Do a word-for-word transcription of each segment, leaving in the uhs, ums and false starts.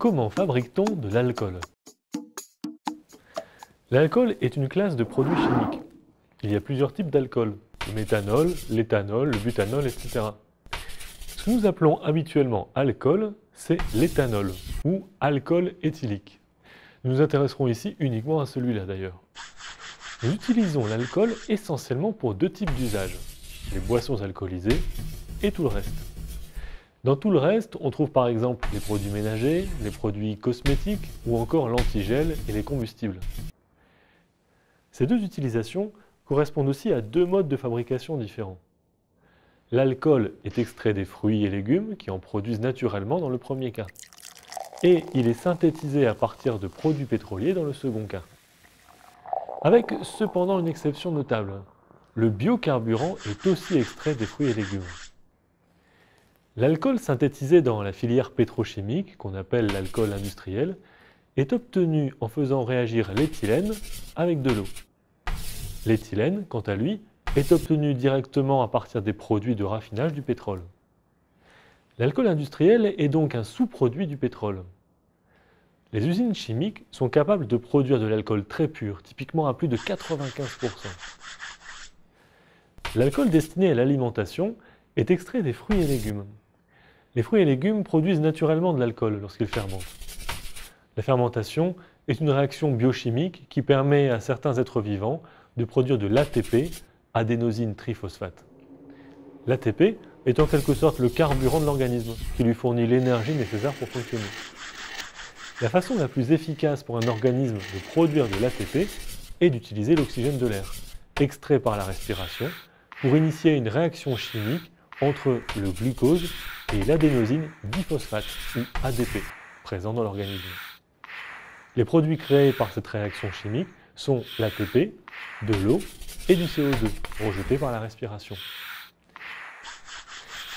Comment fabrique-t-on de l'alcool? L'alcool est une classe de produits chimiques. Il y a plusieurs types d'alcool, le méthanol, l'éthanol, le butanol, et cetera. Ce que nous appelons habituellement alcool, c'est l'éthanol, ou alcool éthylique. Nous nous intéresserons ici uniquement à celui-là d'ailleurs. Nous utilisons l'alcool essentiellement pour deux types d'usages, les boissons alcoolisées et tout le reste. Dans tout le reste, on trouve par exemple les produits ménagers, les produits cosmétiques ou encore l'antigel et les combustibles. Ces deux utilisations correspondent aussi à deux modes de fabrication différents. L'alcool est extrait des fruits et légumes qui en produisent naturellement dans le premier cas. Et il est synthétisé à partir de produits pétroliers dans le second cas. Avec cependant une exception notable, le biocarburant est aussi extrait des fruits et légumes. L'alcool synthétisé dans la filière pétrochimique, qu'on appelle l'alcool industriel, est obtenu en faisant réagir l'éthylène avec de l'eau. L'éthylène, quant à lui, est obtenu directement à partir des produits de raffinage du pétrole. L'alcool industriel est donc un sous-produit du pétrole. Les usines chimiques sont capables de produire de l'alcool très pur, typiquement à plus de quatre-vingt-quinze pour cent. L'alcool destiné à l'alimentation est extrait des fruits et légumes. Les fruits et légumes produisent naturellement de l'alcool lorsqu'ils fermentent. La fermentation est une réaction biochimique qui permet à certains êtres vivants de produire de l'A T P, adénosine triphosphate. L'A T P est en quelque sorte le carburant de l'organisme qui lui fournit l'énergie nécessaire pour fonctionner. La façon la plus efficace pour un organisme de produire de l'A T P est d'utiliser l'oxygène de l'air, extrait par la respiration, pour initier une réaction chimique entre le glucose et l'adénosine diphosphate, ou A D P, présent dans l'organisme. Les produits créés par cette réaction chimique sont l'A T P, de l'eau et du C O deux, rejeté par la respiration.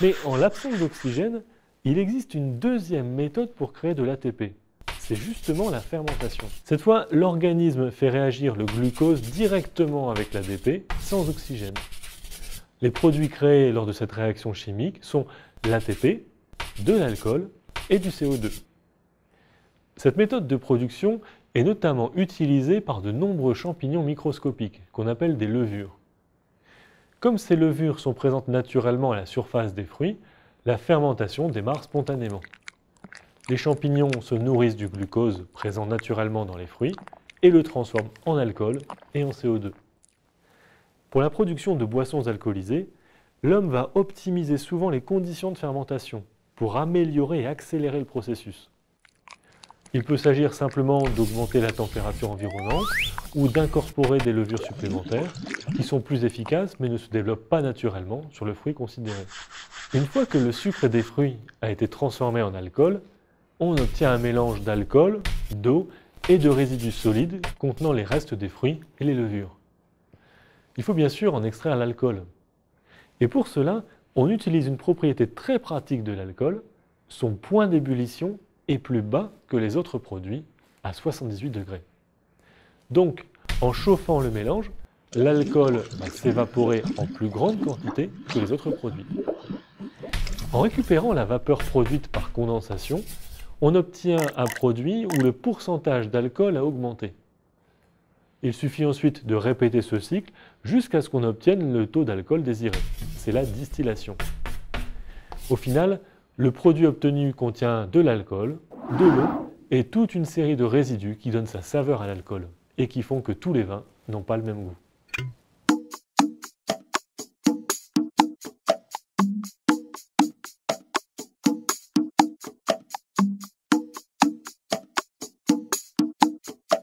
Mais en l'absence d'oxygène, il existe une deuxième méthode pour créer de l'A T P. C'est justement la fermentation. Cette fois, l'organisme fait réagir le glucose directement avec l'A D P, sans oxygène. Les produits créés lors de cette réaction chimique sont l'A T P, de l'alcool et du C O deux. Cette méthode de production est notamment utilisée par de nombreux champignons microscopiques, qu'on appelle des levures. Comme ces levures sont présentes naturellement à la surface des fruits, la fermentation démarre spontanément. Les champignons se nourrissent du glucose présent naturellement dans les fruits et le transforment en alcool et en C O deux. Pour la production de boissons alcoolisées, l'homme va optimiser souvent les conditions de fermentation pour améliorer et accélérer le processus. Il peut s'agir simplement d'augmenter la température environnante ou d'incorporer des levures supplémentaires qui sont plus efficaces mais ne se développent pas naturellement sur le fruit considéré. Une fois que le sucre des fruits a été transformé en alcool, on obtient un mélange d'alcool, d'eau et de résidus solides contenant les restes des fruits et les levures. Il faut bien sûr en extraire l'alcool. Et pour cela, on utilise une propriété très pratique de l'alcool, son point d'ébullition est plus bas que les autres produits, à soixante-dix-huit degrés. Donc, en chauffant le mélange, l'alcool va s'évaporer en plus grande quantité que les autres produits. En récupérant la vapeur produite par condensation, on obtient un produit où le pourcentage d'alcool a augmenté. Il suffit ensuite de répéter ce cycle jusqu'à ce qu'on obtienne le taux d'alcool désiré. C'est la distillation. Au final, le produit obtenu contient de l'alcool, de l'eau et toute une série de résidus qui donnent sa saveur à l'alcool et qui font que tous les vins n'ont pas le même goût.